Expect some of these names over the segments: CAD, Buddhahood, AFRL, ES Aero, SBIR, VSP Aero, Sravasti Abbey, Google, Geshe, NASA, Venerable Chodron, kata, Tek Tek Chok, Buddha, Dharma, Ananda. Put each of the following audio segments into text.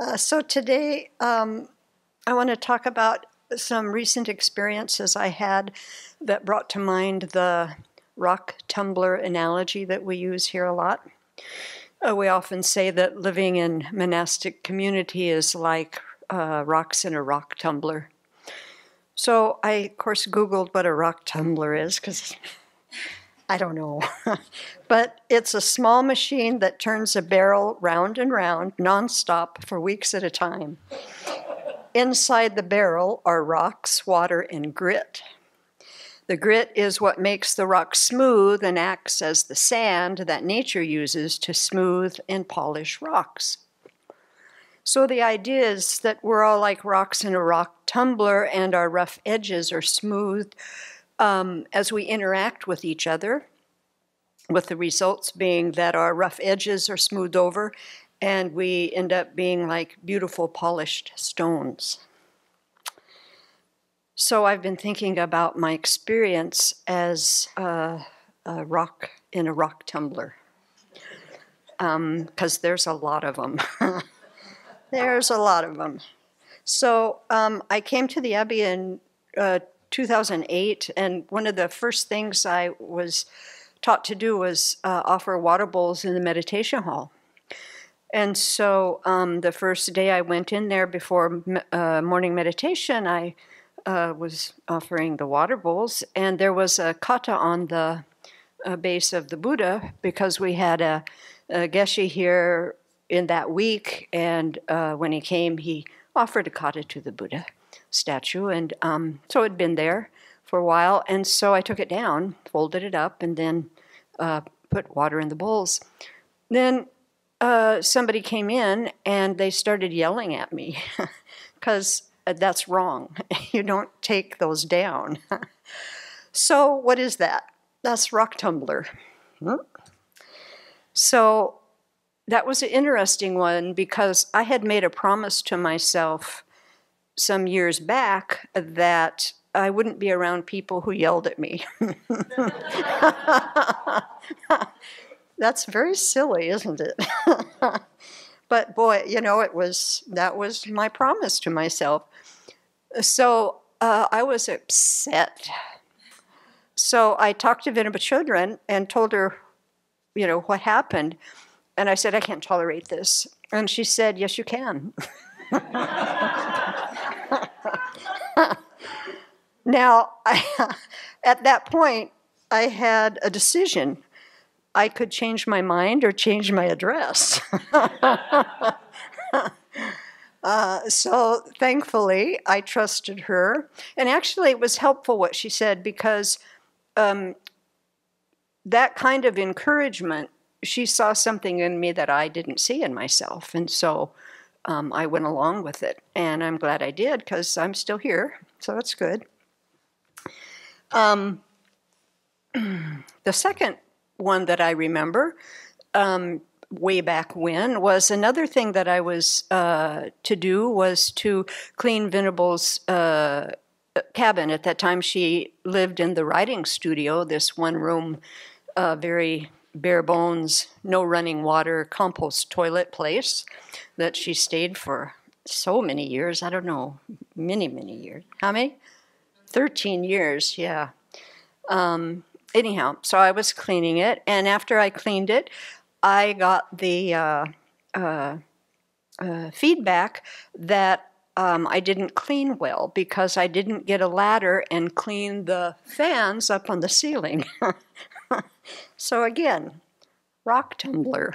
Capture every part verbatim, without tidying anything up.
Uh, so today um, I want to talk about some recent experiences I had that brought to mind the rock tumbler analogy that we use here a lot. Uh, we often say that living in monastic community is like uh, rocks in a rock tumbler. So I, of course, Googled what a rock tumbler is because I don't know. But it's a small machine that turns a barrel round and round nonstop for weeks at a time. Inside the barrel are rocks, water, and grit. The grit is what makes the rock smooth and acts as the sand that nature uses to smooth and polish rocks. So the idea is that we're all like rocks in a rock tumbler, and our rough edges are smoothed um, as we interact with each other, with the results being that our rough edges are smoothed over and we end up being like beautiful polished stones. So I've been thinking about my experience as a, a rock in a rock tumbler, um, because there's a lot of them. There's a lot of them. So um, I came to the Abbey in uh, two thousand eight, and one of the first things I was taught to do was uh, offer water bowls in the meditation hall. And so um, the first day I went in there before uh, morning meditation, I Uh, was offering the water bowls, and there was a kata on the uh, base of the Buddha because we had a, a Geshe here in that week, and uh, when he came he offered a kata to the Buddha statue, and um, so it had been there for a while, and so I took it down, folded it up, and then uh, put water in the bowls. Then uh, somebody came in and they started yelling at me because that's wrong. You don't take those down. So what is that? That's rock tumbler. Mm-hmm. So that was an interesting one because I had made a promise to myself some years back that I wouldn't be around people who yelled at me. That's very silly, isn't it? But boy, you know, it was, that was my promise to myself. So uh, I was upset. So I talked to Venerable Chodron and told her, you know, what happened. And I said, I can't tolerate this. And she said, yes, you can. Now, I, at that point, I had a decision. I could change my mind or change my address. uh, so thankfully, I trusted her. And actually, it was helpful what she said because um, that kind of encouragement, she saw something in me that I didn't see in myself. And so um, I went along with it. And I'm glad I did because I'm still here. So that's good. Um, the second one that I remember um, way back when was another thing that I was uh, to do was to clean Venerable's uh, cabin. At that time, she lived in the writing studio, this one room, uh, very bare bones, no running water, compost toilet place that she stayed for so many years. I don't know, many, many years. How many? thirteen years, yeah. Um, Anyhow, so I was cleaning it, and after I cleaned it, I got the uh, uh, uh, feedback that um, I didn't clean well because I didn't get a ladder and clean the fans up on the ceiling. So again, rock tumbler.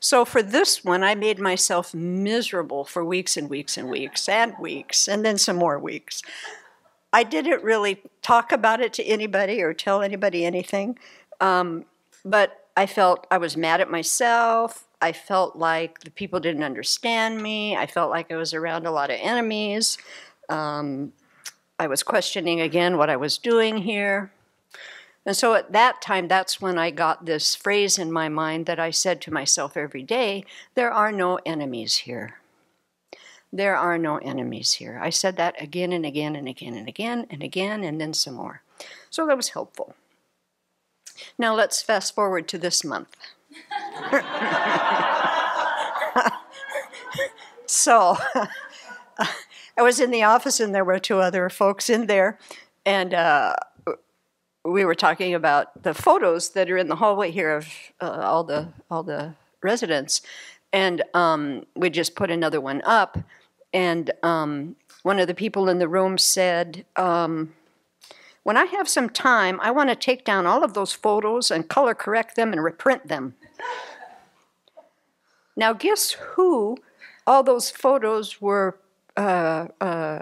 So for this one, I made myself miserable for weeks and weeks and weeks and weeks, and then some more weeks. I didn't really talk about it to anybody or tell anybody anything, um, but I felt I was mad at myself. I felt like the people didn't understand me. I felt like I was around a lot of enemies. Um, I was questioning again what I was doing here. And so at that time, that's when I got this phrase in my mind that I said to myself every day, there are no enemies here. There are no enemies here. I said that again and again and again and again and again and then some more. So that was helpful. Now let's fast forward to this month. So I was in the office and there were two other folks in there, and uh, we were talking about the photos that are in the hallway here of uh, all the all the residents, and um, we just put another one up, and um, one of the people in the room said, um, when I have some time, I want to take down all of those photos and color correct them and reprint them. Now guess who all those photos were uh, uh,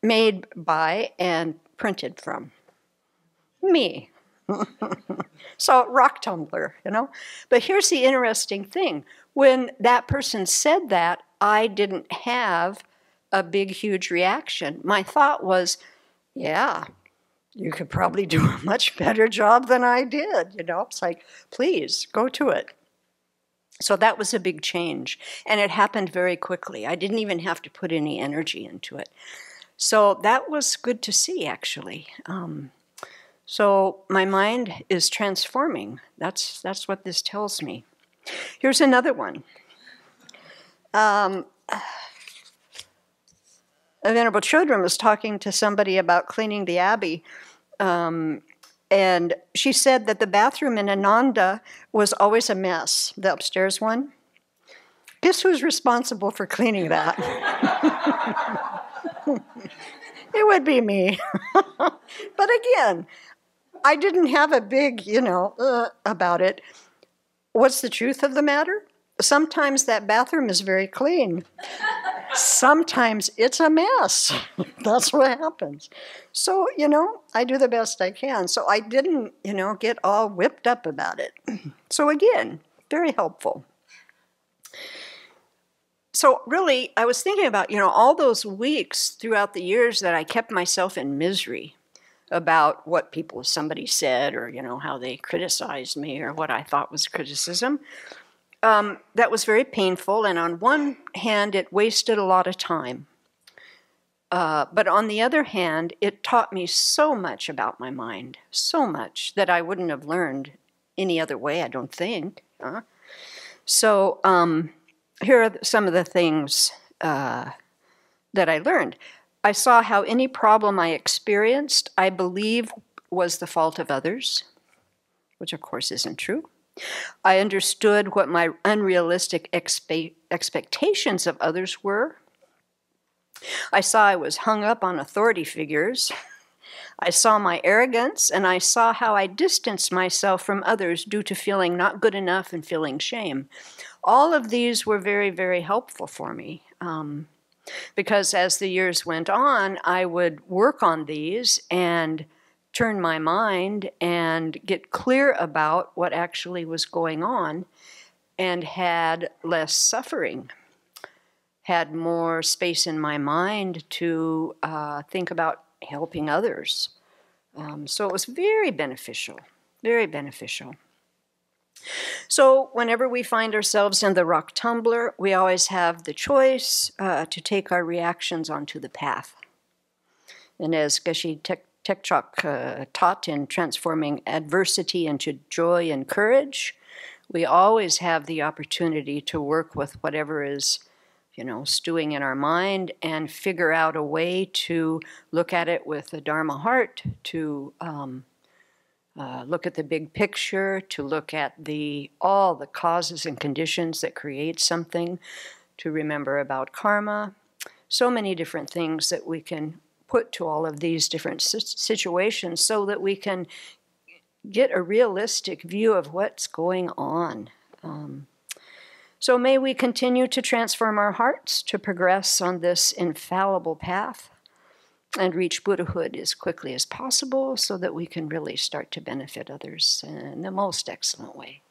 made by and printed from? Me. So rock tumbler, you know? But here's the interesting thing. When that person said that, I didn't have a big, huge reaction. My thought was, yeah, you could probably do a much better job than I did, you know? It's like, please, go to it. So that was a big change, and it happened very quickly. I didn't even have to put any energy into it. So that was good to see, actually. Um, so my mind is transforming. That's, that's what this tells me. Here's another one. Um, Venerable Chodron was talking to somebody about cleaning the abbey, um, and she said that the bathroom in Ananda was always a mess, the upstairs one. Guess who's responsible for cleaning that? It would be me. But again, I didn't have a big, you know, uh, about it. What's the truth of the matter? Sometimes that bathroom is very clean. Sometimes it's a mess. That's what happens. So, you know, I do the best I can. So I didn't, you know, get all whipped up about it. So again, very helpful. So really, I was thinking about, you know, all those weeks throughout the years that I kept myself in misery about what people, somebody said, or, you know, how they criticized me or what I thought was criticism. Um, that was very painful, and on one hand, it wasted a lot of time. Uh, but on the other hand, it taught me so much about my mind, so much that I wouldn't have learned any other way, I don't think. Huh? So um, here are some of the things uh, that I learned. I saw how any problem I experienced, I believe, was the fault of others, which of course isn't true. I understood what my unrealistic expe expectations of others were. I saw I was hung up on authority figures. I saw my arrogance, and I saw how I distanced myself from others due to feeling not good enough and feeling shame. All of these were very, very helpful for me, um, because as the years went on, I would work on these and turn my mind and get clear about what actually was going on, and had less suffering, had more space in my mind to uh, think about helping others. Um, so it was very beneficial, very beneficial. So whenever we find ourselves in the rock tumbler, we always have the choice uh, to take our reactions onto the path. And as Geshe Tek Tek Chok uh, taught in transforming adversity into joy and courage, we always have the opportunity to work with whatever is, you know, stewing in our mind, and figure out a way to look at it with a Dharma heart, to um, uh, look at the big picture, to look at the all the causes and conditions that create something, to remember about karma, so many different things that we can put to all of these different situations so that we can get a realistic view of what's going on. Um, so may we continue to transform our hearts to progress on this infallible path and reach Buddhahood as quickly as possible so that we can really start to benefit others in the most excellent way.